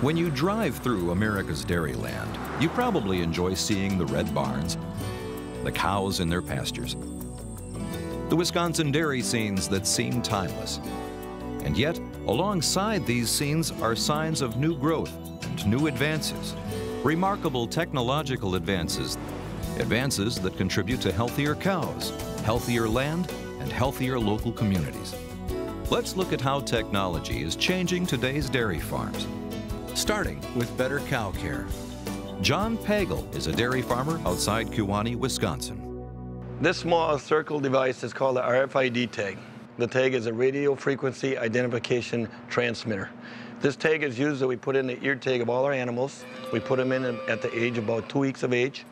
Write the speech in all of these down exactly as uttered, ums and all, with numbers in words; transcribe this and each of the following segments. When you drive through America's dairyland, you probably enjoy seeing the red barns, the cows in their pastures, the Wisconsin dairy scenes that seem timeless. And yet, alongside these scenes are signs of new growth and new advances, remarkable technological advances, advances that contribute to healthier cows, healthier land, and healthier local communities. Let's look at how technology is changing today's dairy farms, starting with better cow care. John Pagel is a dairy farmer outside Kewanee, Wisconsin. This small circle device is called the R F I D tag. The tag is a radio frequency identification transmitter. This tag is used that we put in the ear tag of all our animals. We put them in at the age of about two weeks of age.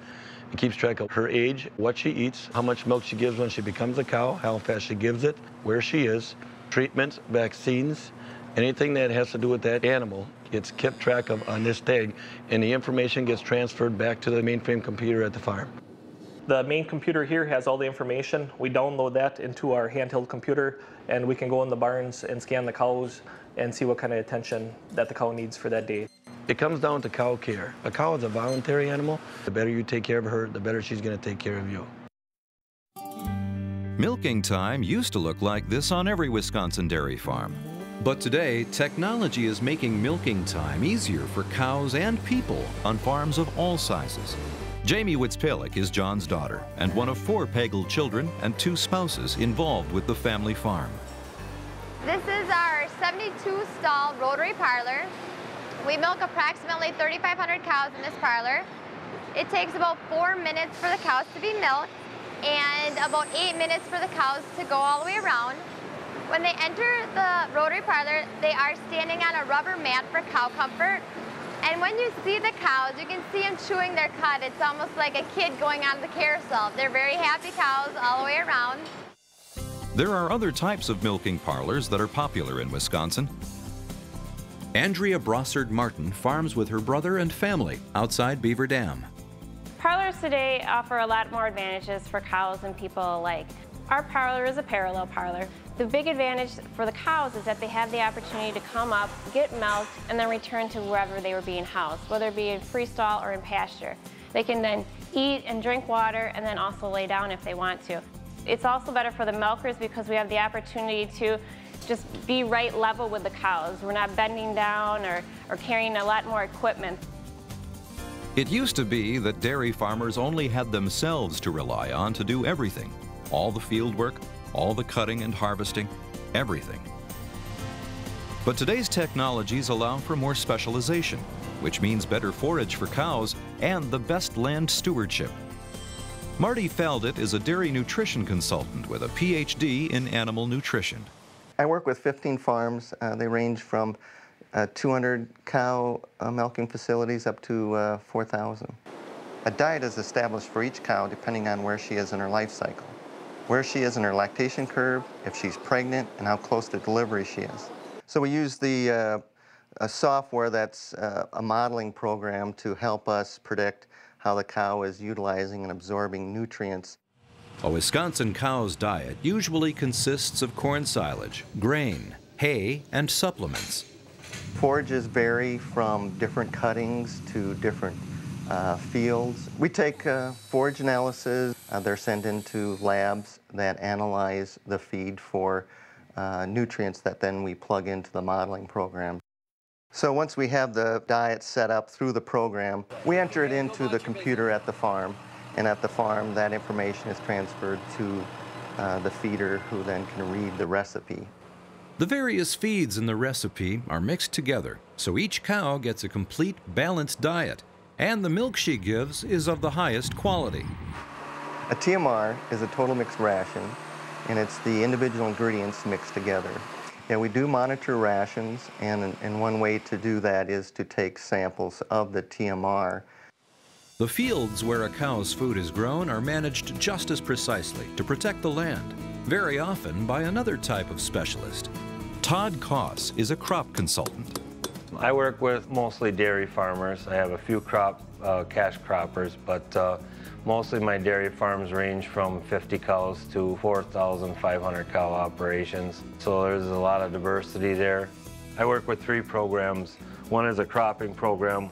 It keeps track of her age, what she eats, how much milk she gives when she becomes a cow, how fast she gives it, where she is, treatments, vaccines, anything that has to do with that animal gets kept track of on this tag, and the information gets transferred back to the mainframe computer at the farm. The main computer here has all the information. We download that into our handheld computer, and we can go in the barns and scan the cows and see what kind of attention that the cow needs for that day. It comes down to cow care. A cow is a voluntary animal. The better you take care of her, the better she's going to take care of you. Milking time used to look like this on every Wisconsin dairy farm. But today, technology is making milking time easier for cows and people on farms of all sizes. Jamie Witzpelik is John's daughter and one of four Pagel children and two spouses involved with the family farm. This is our seventy-two stall rotary parlor. We milk approximately thirty-five hundred cows in this parlor. It takes about four minutes for the cows to be milked and about eight minutes for the cows to go all the way around. When they enter the rotary parlor, they are standing on a rubber mat for cow comfort. And when you see the cows, you can see them chewing their cud. It's almost like a kid going on the carousel. They're very happy cows all the way around. There are other types of milking parlors that are popular in Wisconsin. Andrea Brossard-Martin farms with her brother and family outside Beaver Dam. Parlors today offer a lot more advantages for cows and people alike. Our parlor is a parallel parlor. The big advantage for the cows is that they have the opportunity to come up, get milked, and then return to wherever they were being housed, whether it be in free stall or in pasture. They can then eat and drink water and then also lay down if they want to. It's also better for the milkers because we have the opportunity to just be right level with the cows. We're not bending down or, or carrying a lot more equipment. It used to be that dairy farmers only had themselves to rely on to do everything, all the field work, all the cutting and harvesting, everything. But today's technologies allow for more specialization, which means better forage for cows and the best land stewardship. Marty Feldett is a dairy nutrition consultant with a P H D in animal nutrition. I work with fifteen farms. Uh, they range from uh, two hundred cow uh, milking facilities up to uh, four thousand. A diet is established for each cow depending on where she is in her life cycle, where she is in her lactation curve, if she's pregnant, and how close to delivery she is. So we use the uh, a software that's uh, a modeling program to help us predict how the cow is utilizing and absorbing nutrients. A Wisconsin cow's diet usually consists of corn silage, grain, hay, and supplements. Forages vary from different cuttings to different Uh, fields. We take uh, forage analysis. Uh, they're sent into labs that analyze the feed for uh, nutrients that then we plug into the modeling program. So once we have the diet set up through the program, we enter it into the computer at the farm, and at the farm that information is transferred to uh, the feeder, who then can read the recipe. The various feeds in the recipe are mixed together, so each cow gets a complete, balanced diet, and the milk she gives is of the highest quality. A T M R is a total mixed ration, and it's the individual ingredients mixed together. And we do monitor rations, and, and one way to do that is to take samples of the T M R. The fields where a cow's food is grown are managed just as precisely to protect the land, very often by another type of specialist. Todd Koss is a crop consultant. I work with mostly dairy farmers. I have a few crop, uh, cash croppers, but uh, mostly my dairy farms range from fifty cows to four thousand five hundred cow operations. So there's a lot of diversity there. I work with three programs. One is a cropping program,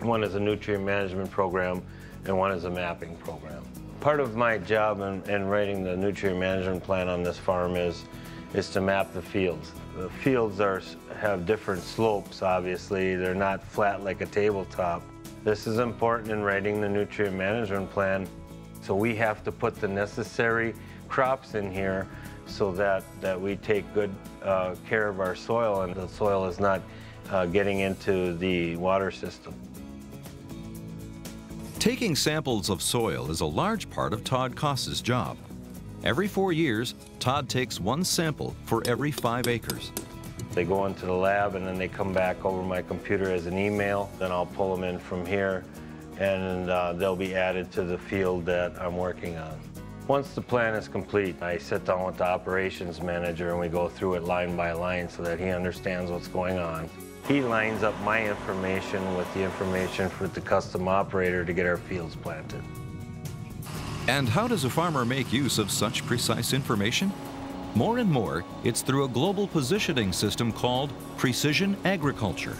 one is a nutrient management program, and one is a mapping program. Part of my job in, in writing the nutrient management plan on this farm is, is to map the fields. The fields are, have different slopes, obviously. They're not flat like a tabletop. This is important in writing the nutrient management plan. So we have to put the necessary crops in here so that, that we take good uh, care of our soil and the soil is not uh, getting into the water system. Taking samples of soil is a large part of Todd Koss's job. Every four years, Todd takes one sample for every five acres. They go into the lab and then they come back over my computer as an email. Then I'll pull them in from here and uh, they'll be added to the field that I'm working on. Once the plan is complete, I sit down with the operations manager and we go through it line by line so that he understands what's going on. He lines up my information with the information for the custom operator to get our fields planted. And how does a farmer make use of such precise information? More and more, it's through a global positioning system called precision agriculture.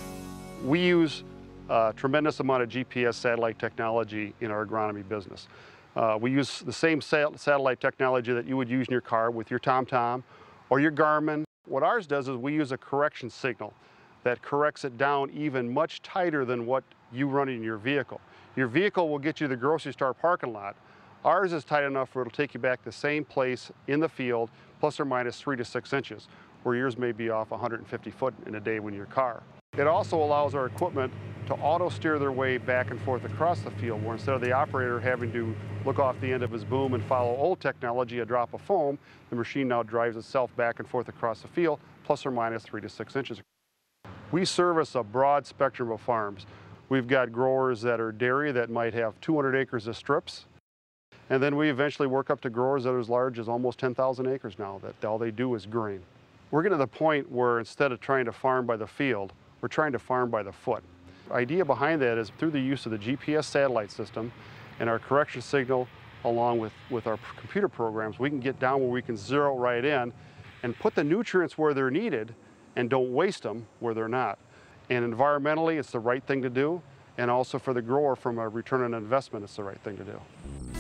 We use a tremendous amount of G P S satellite technology in our agronomy business. Uh, we use the same sat satellite technology that you would use in your car with your TomTom or your Garmin. What ours does is we use a correction signal that corrects it down even much tighter than what you run in your vehicle. Your vehicle will get you to the grocery store parking lot. Ours is tight enough where it'll take you back the same place in the field, plus or minus three to six inches, where yours may be off one hundred fifty foot in a day when your car. It also allows our equipment to auto steer their way back and forth across the field, where instead of the operator having to look off the end of his boom and follow old technology, a drop of foam, the machine now drives itself back and forth across the field, plus or minus three to six inches. We service a broad spectrum of farms. We've got growers that are dairy that might have two hundred acres of strips. And then we eventually work up to growers that are as large as almost ten thousand acres now that all they do is grain. We're getting to the point where instead of trying to farm by the field, we're trying to farm by the foot. The idea behind that is through the use of the G P S satellite system and our correction signal along with, with our computer programs, we can get down where we can zero right in and put the nutrients where they're needed and don't waste them where they're not. And environmentally, it's the right thing to do, and also for the grower from a return on investment, it's the right thing to do.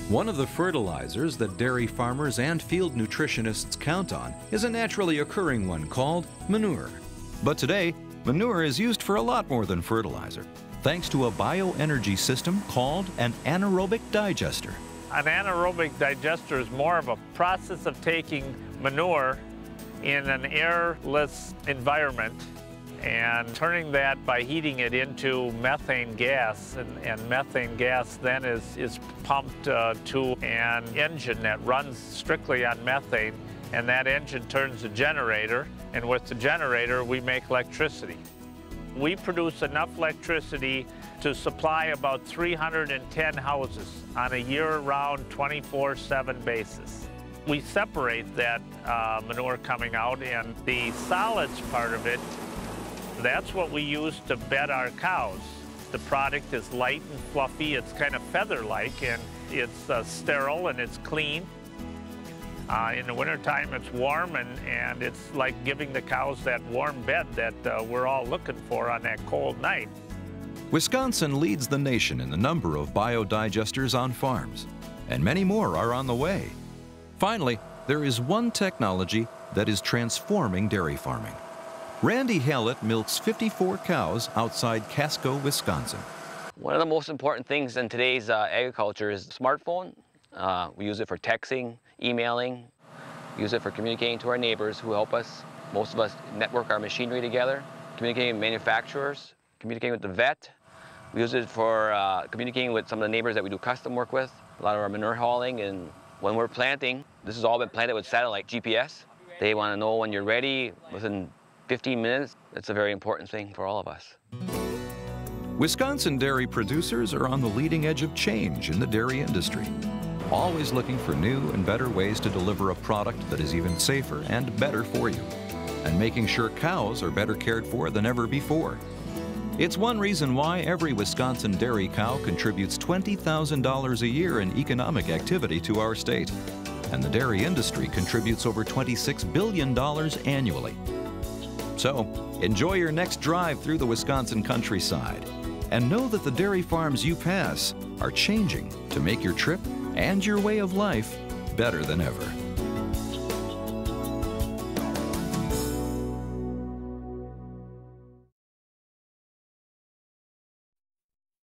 One of the fertilizers that dairy farmers and field nutritionists count on is a naturally occurring one called manure. But today, manure is used for a lot more than fertilizer, thanks to a bioenergy system called an anaerobic digester. An anaerobic digester is more of a process of taking manure in an airless environment and turning that by heating it into methane gas, and, and methane gas then is, is pumped uh, to an engine that runs strictly on methane, and that engine turns the generator, and with the generator we make electricity. We produce enough electricity to supply about three hundred ten houses on a year-round twenty-four seven basis. We separate that uh, manure coming out, and the solids part of it, that's what we use to bed our cows. The product is light and fluffy, it's kind of feather-like, and it's uh, sterile and it's clean. Uh, in the wintertime it's warm, and, and it's like giving the cows that warm bed that uh, we're all looking for on that cold night. Wisconsin leads the nation in the number of biodigesters on farms, and many more are on the way. Finally, there is one technology that is transforming dairy farming. Randy Hallett milks fifty-four cows outside Casco, Wisconsin. One of the most important things in today's uh, agriculture is the smartphone. Uh, we use it for texting, emailing, we use it for communicating to our neighbors who help us. Most of us network our machinery together, communicating with manufacturers, communicating with the vet. We use it for uh, communicating with some of the neighbors that we do custom work with, a lot of our manure hauling, and when we're planting, this has all been planted with satellite G P S. They want to know when you're ready within fifteen minutes. It's a very important thing for all of us. Wisconsin dairy producers are on the leading edge of change in the dairy industry, always looking for new and better ways to deliver a product that is even safer and better for you, and making sure cows are better cared for than ever before. It's one reason why every Wisconsin dairy cow contributes twenty thousand dollars a year in economic activity to our state. And the dairy industry contributes over twenty-six billion dollars annually. So, enjoy your next drive through the Wisconsin countryside, and know that the dairy farms you pass are changing to make your trip and your way of life better than ever.